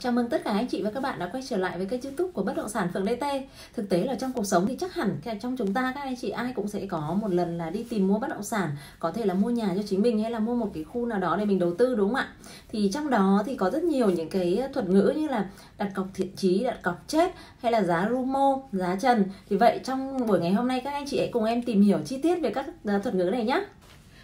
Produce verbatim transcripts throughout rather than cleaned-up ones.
Chào mừng tất cả anh chị và các bạn đã quay trở lại với kênh YouTube của Bất Động Sản Phượng đê tê. Thực tế là trong cuộc sống thì chắc hẳn trong chúng ta các anh chị ai cũng sẽ có một lần là đi tìm mua bất động sản, có thể là mua nhà cho chính mình hay là mua một cái khu nào đó để mình đầu tư, đúng không ạ? Thì trong đó thì có rất nhiều những cái thuật ngữ như là đặt cọc thiện chí, đặt cọc chết hay là giá rumo, giá trần. Thì vậy trong buổi ngày hôm nay các anh chị hãy cùng em tìm hiểu chi tiết về các thuật ngữ này nhé.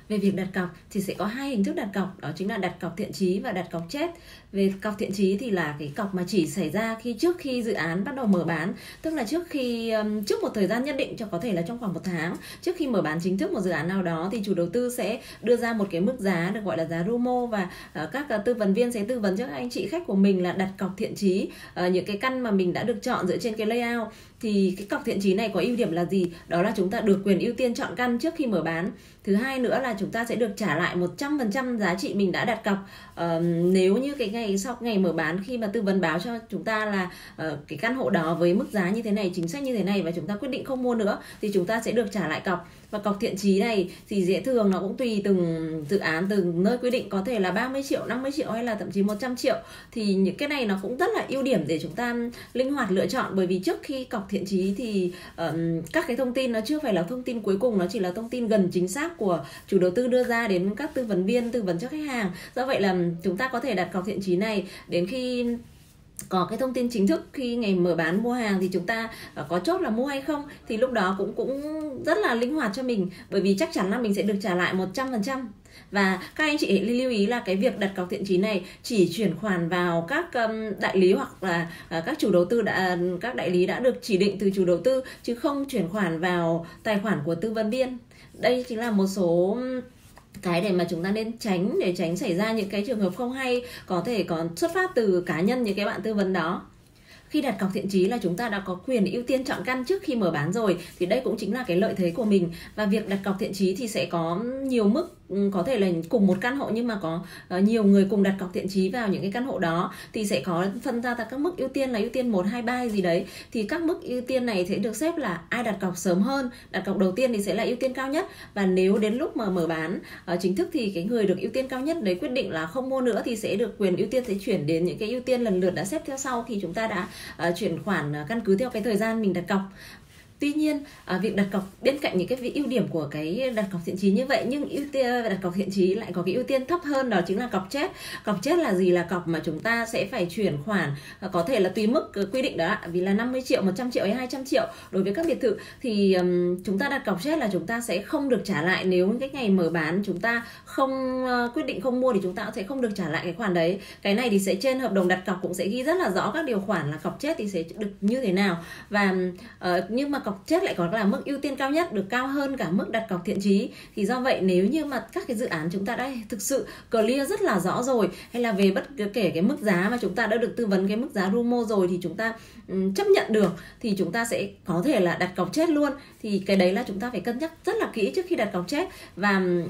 Về việc đặt cọc thì sẽ có hai hình thức đặt cọc, đó chính là đặt cọc thiện chí và đặt cọc chết. Về cọc thiện chí thì là cái cọc mà chỉ xảy ra khi trước khi dự án bắt đầu mở bán, tức là trước khi trước một thời gian nhất định, cho có thể là trong khoảng một tháng trước khi mở bán chính thức một dự án nào đó, thì chủ đầu tư sẽ đưa ra một cái mức giá được gọi là giá rumo, và các tư vấn viên sẽ tư vấn cho các anh chị khách của mình là đặt cọc thiện chí những cái căn mà mình đã được chọn dựa trên cái layout. Thì cái cọc thiện chí này có ưu điểm là gì? Đó là chúng ta được quyền ưu tiên chọn căn trước khi mở bán. Thứ hai nữa là chúng ta sẽ được trả lại một trăm phần trăm giá trị mình đã đặt cọc. Ờ, nếu như cái ngày sau ngày mở bán, khi mà tư vấn báo cho chúng ta là uh, cái căn hộ đó với mức giá như thế này, chính sách như thế này và chúng ta quyết định không mua nữa, thì chúng ta sẽ được trả lại cọc. Và cọc thiện chí này thì dễ thường nó cũng tùy từng dự án, từng nơi quy định, có thể là ba mươi triệu, năm mươi triệu hay là thậm chí một trăm triệu. Thì những cái này nó cũng rất là ưu điểm để chúng ta linh hoạt lựa chọn, bởi vì trước khi cọc thiện chí thì um, các cái thông tin nó chưa phải là thông tin cuối cùng, nó chỉ là thông tin gần chính xác của chủ đầu tư đưa ra đến các tư vấn viên tư vấn cho khách hàng. Do vậy là chúng ta có thể đặt cọc thiện chí này đến khi có cái thông tin chính thức, khi ngày mở bán mua hàng thì chúng ta có chốt là mua hay không, thì lúc đó cũng cũng rất là linh hoạt cho mình, bởi vì chắc chắn là mình sẽ được trả lại một trăm phần trăm. Và các anh chị lưu ý là cái việc đặt cọc thiện chí này chỉ chuyển khoản vào các đại lý hoặc là các chủ đầu tư đã các đại lý đã được chỉ định từ chủ đầu tư, chứ không chuyển khoản vào tài khoản của tư vấn viên. Đây chính là một số cái để mà chúng ta nên tránh, để tránh xảy ra những cái trường hợp không hay có thể còn xuất phát từ cá nhân những cái bạn tư vấn đó. Khi đặt cọc thiện chí là chúng ta đã có quyền ưu tiên chọn căn trước khi mở bán rồi, thì đây cũng chính là cái lợi thế của mình. Và việc đặt cọc thiện chí thì sẽ có nhiều mức, có thể là cùng một căn hộ nhưng mà có nhiều người cùng đặt cọc thiện chí vào những cái căn hộ đó, thì sẽ có phân ra các mức ưu tiên là ưu tiên một, hai, ba gì đấy. Thì các mức ưu tiên này sẽ được xếp là ai đặt cọc sớm hơn, đặt cọc đầu tiên thì sẽ là ưu tiên cao nhất, và nếu đến lúc mà mở bán chính thức thì cái người được ưu tiên cao nhất đấy quyết định là không mua nữa thì sẽ được quyền ưu tiên, sẽ chuyển đến những cái ưu tiên lần lượt đã xếp theo sau khi chúng ta đã Uh, chuyển khoản uh, căn cứ theo cái thời gian mình đặt cọc. Tuy nhiên, việc đặt cọc, bên cạnh những cái ưu điểm của cái đặt cọc thiện chí như vậy, nhưng ưu tiên đặt cọc thiện chí lại có cái ưu tiên thấp hơn, đó chính là cọc chết. Cọc chết là gì? Là cọc mà chúng ta sẽ phải chuyển khoản, có thể là tùy mức quy định đó, vì là năm mươi triệu, một trăm triệu hay hai trăm triệu đối với các biệt thự. Thì chúng ta đặt cọc chết là chúng ta sẽ không được trả lại, nếu cái ngày mở bán chúng ta không quyết định không mua thì chúng ta sẽ không được trả lại cái khoản đấy. Cái này thì sẽ trên hợp đồng đặt cọc cũng sẽ ghi rất là rõ các điều khoản là cọc chết thì sẽ được như thế nào. Và nhưng mà cọc Cọc chết lại có là mức ưu tiên cao nhất, được cao hơn cả mức đặt cọc thiện chí. Thì do vậy nếu như mà các cái dự án chúng ta đã thực sự clear rất là rõ rồi, hay là về bất kể cái mức giá mà chúng ta đã được tư vấn cái mức giá rumo rồi thì chúng ta um, chấp nhận được, thì chúng ta sẽ có thể là đặt cọc chết luôn. Thì cái đấy là chúng ta phải cân nhắc rất là kỹ trước khi đặt cọc chết. Và um,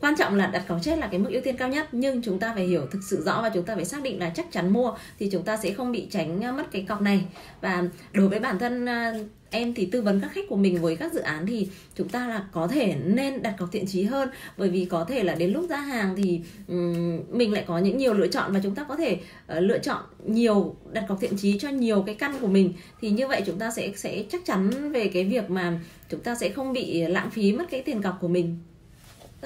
quan trọng là đặt cọc chết là cái mức ưu tiên cao nhất, nhưng chúng ta phải hiểu thực sự rõ và chúng ta phải xác định là chắc chắn mua, thì chúng ta sẽ không bị tránh mất cái cọc này. Và đối với bản thân uh, em thì tư vấn các khách của mình với các dự án thì chúng ta là có thể nên đặt cọc thiện chí hơn, bởi vì có thể là đến lúc ra hàng thì um, mình lại có những nhiều lựa chọn, và chúng ta có thể uh, lựa chọn nhiều, đặt cọc thiện chí cho nhiều cái căn của mình. Thì như vậy chúng ta sẽ sẽ chắc chắn về cái việc mà chúng ta sẽ không bị lãng phí mất cái tiền cọc của mình.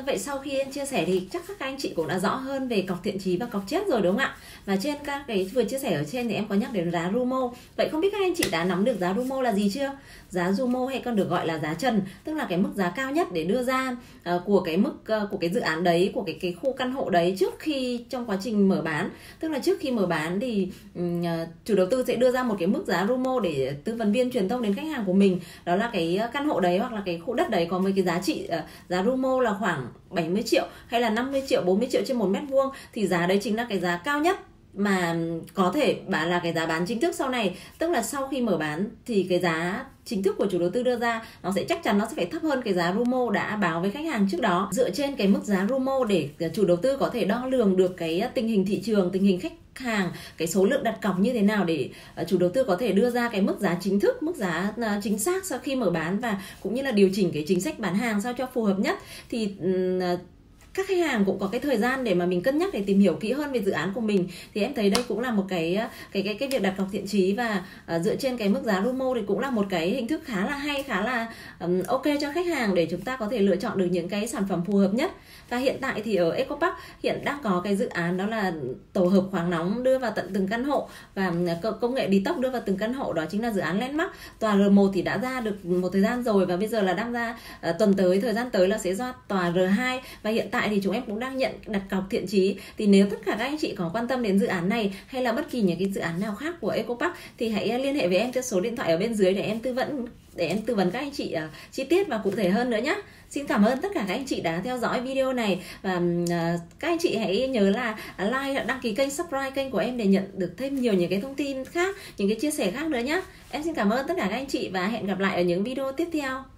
Vậy sau khi em chia sẻ thì chắc các anh chị cũng đã rõ hơn về cọc thiện chí và cọc chết rồi, đúng không ạ? Và trên các cái vừa chia sẻ ở trên thì em có nhắc đến giá rumo. Vậy không biết các anh chị đã nắm được giá rumo là gì chưa? Giá rumo hay còn được gọi là giá trần, tức là cái mức giá cao nhất để đưa ra uh, của cái mức uh, của cái dự án đấy, của cái cái khu căn hộ đấy trước khi, trong quá trình mở bán. Tức là trước khi mở bán thì um, uh, chủ đầu tư sẽ đưa ra một cái mức giá rumo để tư vấn viên truyền thông đến khách hàng của mình, đó là cái căn hộ đấy hoặc là cái khu đất đấy có mấy cái giá trị uh, giá rumo là khoảng bảy mươi triệu hay là năm mươi triệu, bốn mươi triệu trên một mét vuông. Thì giá đấy chính là cái giá cao nhất mà có thể bán, là cái giá bán chính thức sau này, tức là sau khi mở bán thì cái giá chính thức của chủ đầu tư đưa ra nó sẽ chắc chắn nó sẽ phải thấp hơn cái giá rumo đã báo với khách hàng trước đó. Dựa trên cái mức giá rumo để chủ đầu tư có thể đo lường được cái tình hình thị trường, tình hình khách hàng, cái số lượng đặt cọc như thế nào để chủ đầu tư có thể đưa ra cái mức giá chính thức, mức giá chính xác sau khi mở bán, và cũng như là điều chỉnh cái chính sách bán hàng sao cho phù hợp nhất. Thì các khách hàng cũng có cái thời gian để mà mình cân nhắc, để tìm hiểu kỹ hơn về dự án của mình. Thì em thấy đây cũng là một cái cái cái cái việc đặt cọc thiện chí và uh, dựa trên cái mức giá Lumo thì cũng là một cái hình thức khá là hay, khá là um, ok cho khách hàng để chúng ta có thể lựa chọn được những cái sản phẩm phù hợp nhất. Và hiện tại thì ở Ecopark hiện đang có cái dự án đó là tổ hợp khoáng nóng đưa vào tận từng căn hộ và công nghệ detox đưa vào từng căn hộ, đó chính là dự án Landmark. Tòa R một thì đã ra được một thời gian rồi và bây giờ là đang ra uh, tuần tới, thời gian tới là sẽ ra tòa R hai, và hiện tại thì chúng em cũng đang nhận đặt cọc thiện chí. Thì nếu tất cả các anh chị có quan tâm đến dự án này hay là bất kỳ những cái dự án nào khác của Ecopark thì hãy liên hệ với em theo số điện thoại ở bên dưới để em tư vấn để em tư vấn các anh chị uh, chi tiết và cụ thể hơn nữa nhé. Xin cảm ơn tất cả các anh chị đã theo dõi video này, và uh, các anh chị hãy nhớ là like, đăng ký kênh, subscribe kênh của em để nhận được thêm nhiều những cái thông tin khác, những cái chia sẻ khác nữa nhé. Em xin cảm ơn tất cả các anh chị và hẹn gặp lại ở những video tiếp theo.